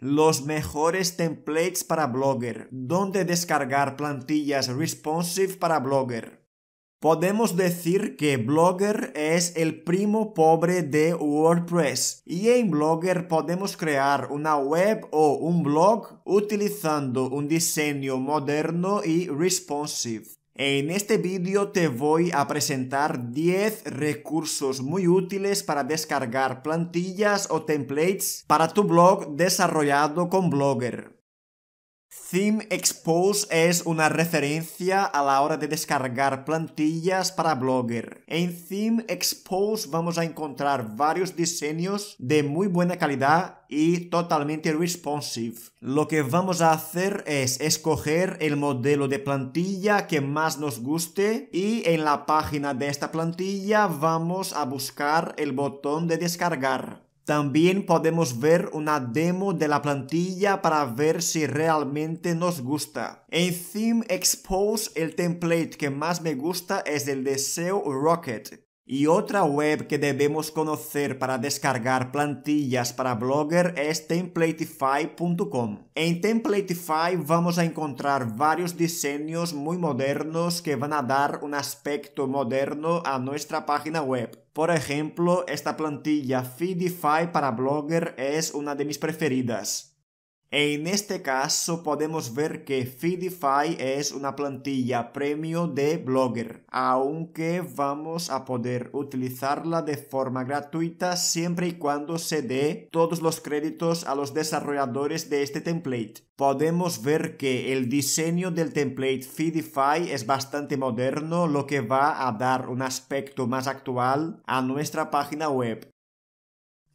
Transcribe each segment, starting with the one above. Los mejores templates para Blogger. Dónde descargar plantillas responsive para Blogger. Podemos decir que Blogger es el primo pobre de WordPress y en Blogger podemos crear una web o un blog utilizando un diseño moderno y responsive. En este vídeo te voy a presentar 10 recursos muy útiles para descargar plantillas o templates para tu blog desarrollado con Blogger. Theme Expose es una referencia a la hora de descargar plantillas para Blogger. En Theme Expose vamos a encontrar varios diseños de muy buena calidad y totalmente responsive. Lo que vamos a hacer es escoger el modelo de plantilla que más nos guste y en la página de esta plantilla vamos a buscar el botón de descargar. También podemos ver una demo de la plantilla para ver si realmente nos gusta. En Theme Expose el template que más me gusta es el de SEO Rocket. Y otra web que debemos conocer para descargar plantillas para Blogger es templateify.com. En Templateify vamos a encontrar varios diseños muy modernos que van a dar un aspecto moderno a nuestra página web. Por ejemplo, esta plantilla Feedify para Blogger es una de mis preferidas. En este caso podemos ver que Feedify es una plantilla premium de Blogger, aunque vamos a poder utilizarla de forma gratuita siempre y cuando se dé todos los créditos a los desarrolladores de este template. Podemos ver que el diseño del template Feedify es bastante moderno, lo que va a dar un aspecto más actual a nuestra página web.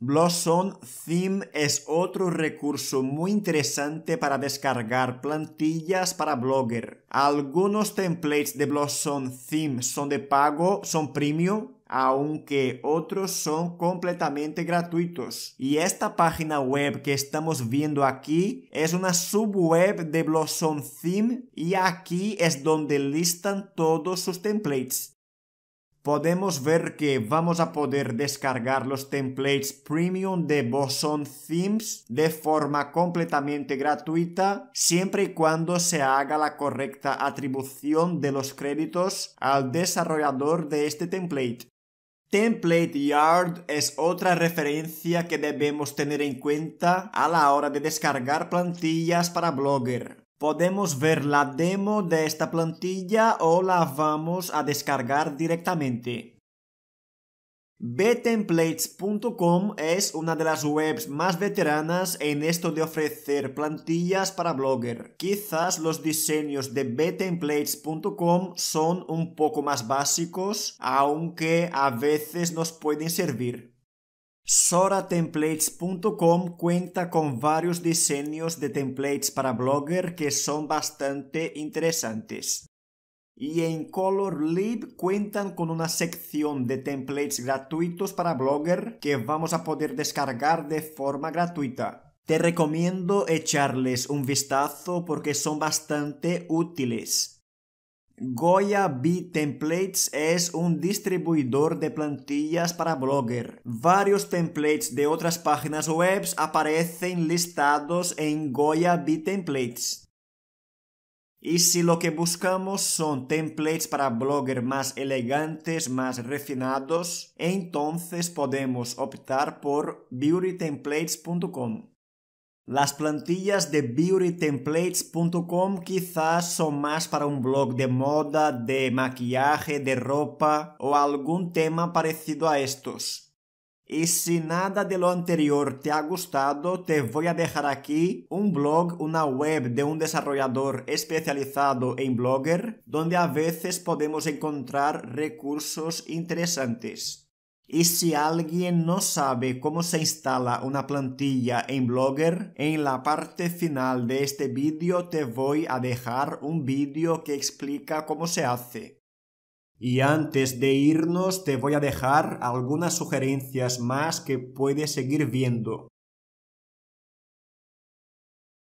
Blossom Theme es otro recurso muy interesante para descargar plantillas para Blogger. Algunos templates de Blossom Theme son de pago, son premium, aunque otros son completamente gratuitos. Y esta página web que estamos viendo aquí es una subweb de Blossom Theme y aquí es donde listan todos sus templates. Podemos ver que vamos a poder descargar los templates premium de Blossom Themes de forma completamente gratuita, siempre y cuando se haga la correcta atribución de los créditos al desarrollador de este template. Template Yard es otra referencia que debemos tener en cuenta a la hora de descargar plantillas para Blogger. Podemos ver la demo de esta plantilla o la vamos a descargar directamente. betemplates.com es una de las webs más veteranas en esto de ofrecer plantillas para Blogger. Quizás los diseños de betemplates.com son un poco más básicos, aunque a veces nos pueden servir. SoraTemplates.com cuenta con varios diseños de templates para Blogger que son bastante interesantes. Y en Color Lib cuentan con una sección de templates gratuitos para Blogger que vamos a poder descargar de forma gratuita. Te recomiendo echarles un vistazo porque son bastante útiles. GoyaBTemplates es un distribuidor de plantillas para Blogger. Varios templates de otras páginas web aparecen listados en GoyaBTemplates. Y si lo que buscamos son templates para Blogger más elegantes, más refinados, entonces podemos optar por beautytemplates.com. Las plantillas de beautytemplates.com quizás son más para un blog de moda, de maquillaje, de ropa o algún tema parecido a estos. Y si nada de lo anterior te ha gustado, te voy a dejar aquí un blog, una web de un desarrollador especializado en Blogger, donde a veces podemos encontrar recursos interesantes. Y si alguien no sabe cómo se instala una plantilla en Blogger, en la parte final de este vídeo te voy a dejar un vídeo que explica cómo se hace. Y antes de irnos te voy a dejar algunas sugerencias más que puedes seguir viendo.